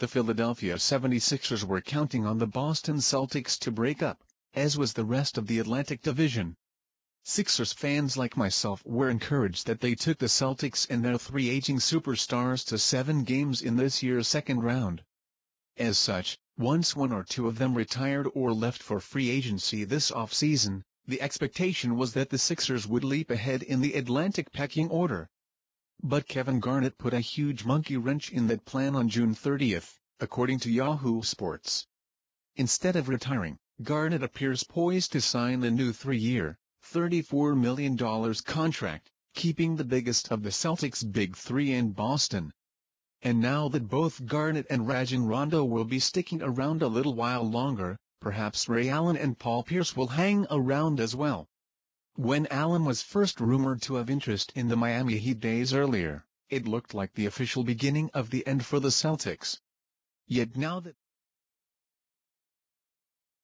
the Philadelphia 76ers were counting on the Boston Celtics to break up, as was the rest of the Atlantic Division. Sixers fans like myself were encouraged that they took the Celtics and their three aging superstars to 7 games in this year's second round. As such, once one or two of them retired or left for free agency this offseason, the expectation was that the Sixers would leap ahead in the Atlantic pecking order. But Kevin Garnett put a huge monkey wrench in that plan on June 30th, according to Yahoo Sports. Instead of retiring, Garnett appears poised to sign a new 3-year, $34 million contract, keeping the biggest of the Celtics' Big Three in Boston. And now that both Garnett and Rajon Rondo will be sticking around a little while longer, perhaps Ray Allen and Paul Pierce will hang around as well. When Allen was first rumored to have interest in the Miami Heat days earlier, it looked like the official beginning of the end for the Celtics. Yet now that